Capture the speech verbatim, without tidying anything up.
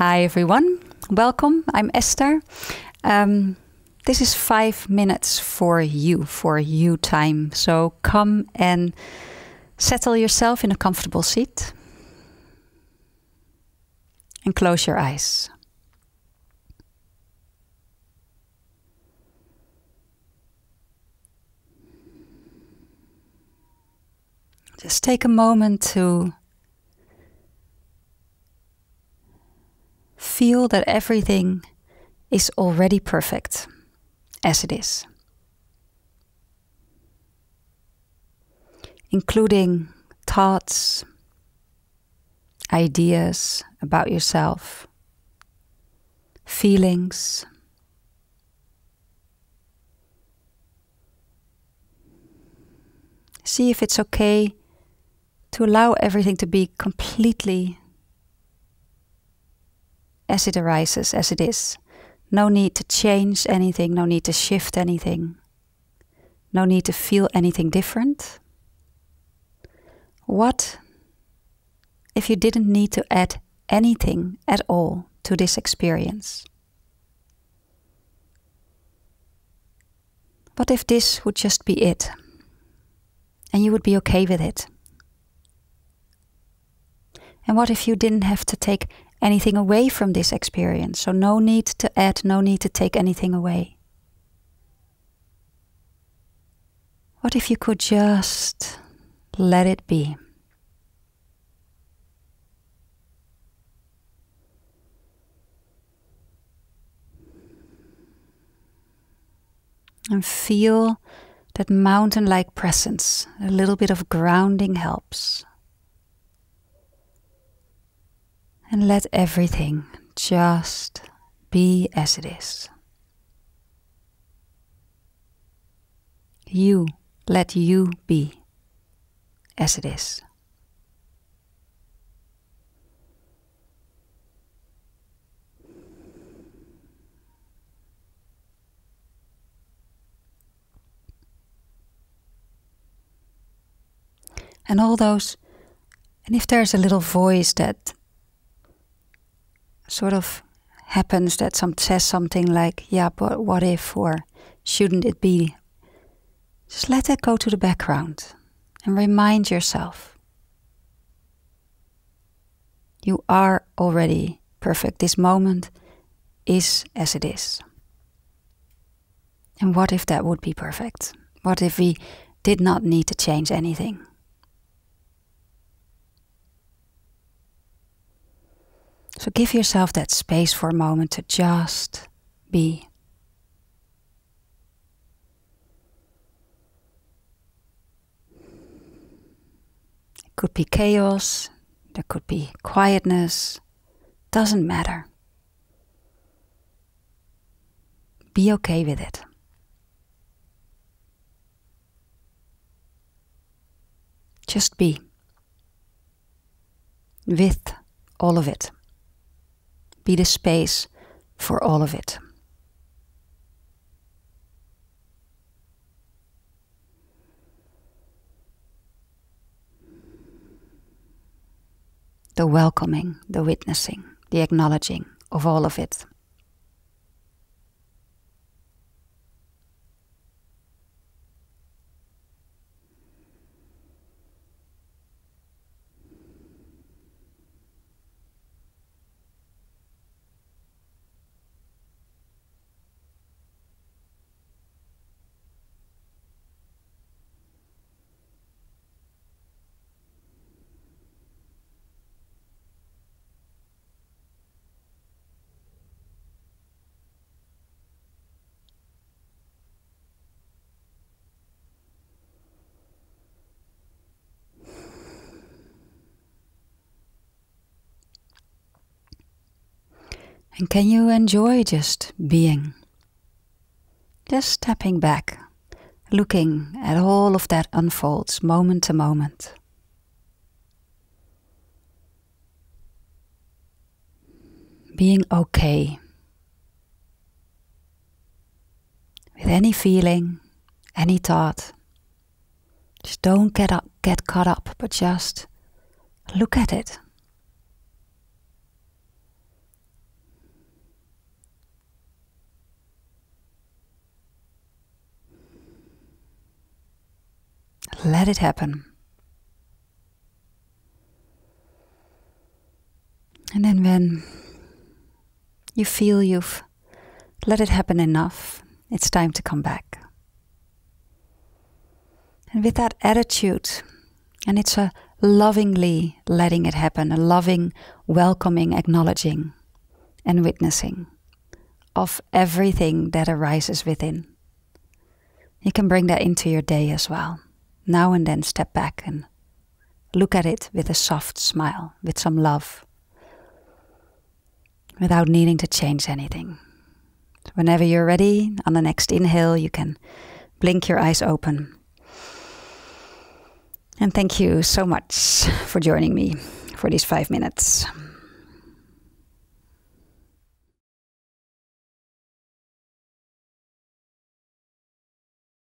Hi everyone, welcome. I'm Esther. Um, this is five minutes for you, for you time. So come and settle yourself in a comfortable seat and close your eyes. Just take a moment to feel that everything is already perfect as it is, including thoughts, ideas about yourself, feelings. See if it's okay to allow everything to be completely as it arises, as it is. No need to change anything, no need to shift anything, no need to feel anything different. What if you didn't need to add anything at all to this experience? What if this would just be it, and you would be okay with it? And what if you didn't have to take anything away from this experience? So no need to add, no need to take anything away. What if you could just let it be? And feel that mountain-like presence. A little bit of grounding helps. And let everything just be as it is. You, let you be as it is. And all those, and if there's a little voice that sort of happens, that some says something like, yeah, but what if, or shouldn't it be? Just let that go to the background and remind yourself. You are already perfect. This moment is as it is. And what if that would be perfect? What if we did not need to change anything? So give yourself that space for a moment to just be. It could be chaos, there could be quietness, doesn't matter. Be okay with it. Just be with all of it. Be the space for all of it. The welcoming, the witnessing, the acknowledging of all of it. And can you enjoy just being? Just stepping back, looking at all of that unfolds moment to moment. Being okay with any feeling, any thought. Just don't get up, get caught up, but just look at it. Let it happen. And then when you feel you've let it happen enough, it's time to come back. And with that attitude, and it's a lovingly letting it happen, a loving, welcoming, acknowledging and witnessing of everything that arises within. You can bring that into your day as well. Now and then step back and look at it with a soft smile, with some love, without needing to change anything. Whenever you're ready, on the next inhale, you can blink your eyes open. And thank you so much for joining me for these five minutes.